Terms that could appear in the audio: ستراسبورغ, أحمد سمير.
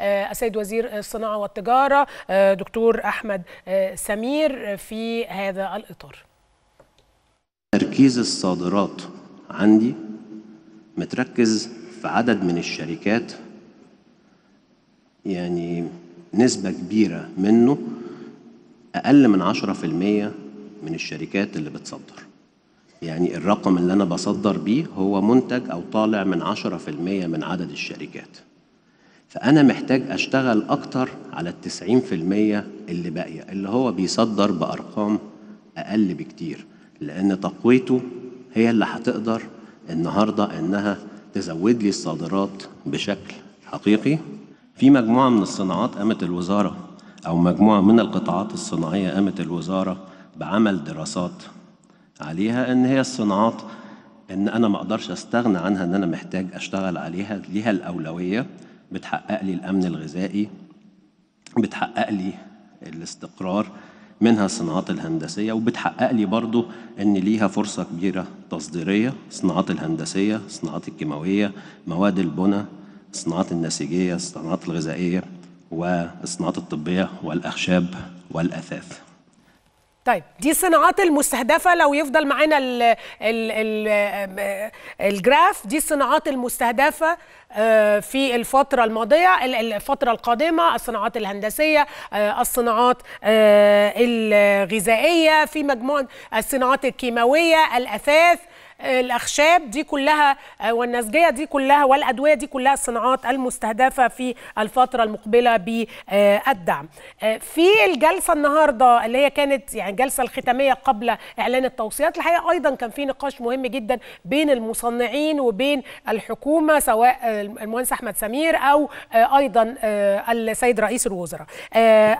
السيد وزير الصناعة والتجارة دكتور أحمد سمير في هذا الإطار. تركيز الصادرات عندي متركز في عدد من الشركات، يعني نسبة كبيرة منه أقل من 10% من الشركات اللي بتصدر. يعني الرقم اللي أنا بصدر بيه هو منتج أو طالع من 10% من عدد الشركات، فأنا محتاج أشتغل أكتر على 90% اللي باقية، اللي هو بيصدر بأرقام أقل بكتير، لأن تقويته هي اللي هتقدر النهاردة إنها تزود لي الصادرات بشكل حقيقي. في مجموعة من الصناعات قامت الوزارة، أو مجموعة من القطاعات الصناعية قامت الوزارة بعمل دراسات عليها، إن هي الصناعات إن أنا ما أقدرش أستغنى عنها، إن أنا محتاج أشتغل عليها، ليها الأولوية، بتحقق لي الأمن الغذائي، بتحقق لي الاستقرار، منها الصناعات الهندسية، وبتحقق لي برضو إن ليها فرصة كبيرة تصديرية، الصناعات الهندسية، الصناعات الكيماوية، مواد البنى، الصناعات النسيجية، الصناعات الغذائية، والصناعات الطبية والأخشاب والأثاث. طيب دي الصناعات المستهدفة، لو يفضل معانا الجراف، دي الصناعات المستهدفة في الفترة الماضية، الفترة القادمة، الصناعات الهندسية، الصناعات الغذائية، في مجموعة الصناعات الكيماوية، الأثاث، الأخشاب دي كلها، والنسجية دي كلها، والأدوية دي كلها الصناعات المستهدفة في الفترة المقبلة بالدعم. في الجلسة النهاردة اللي هي كانت يعني الجلسة الختامية قبل إعلان التوصيات، الحقيقة أيضا كان في نقاش مهم جدا بين المصنعين وبين الحكومة، سواء المهندس أحمد سمير أو أيضا السيد رئيس الوزراء.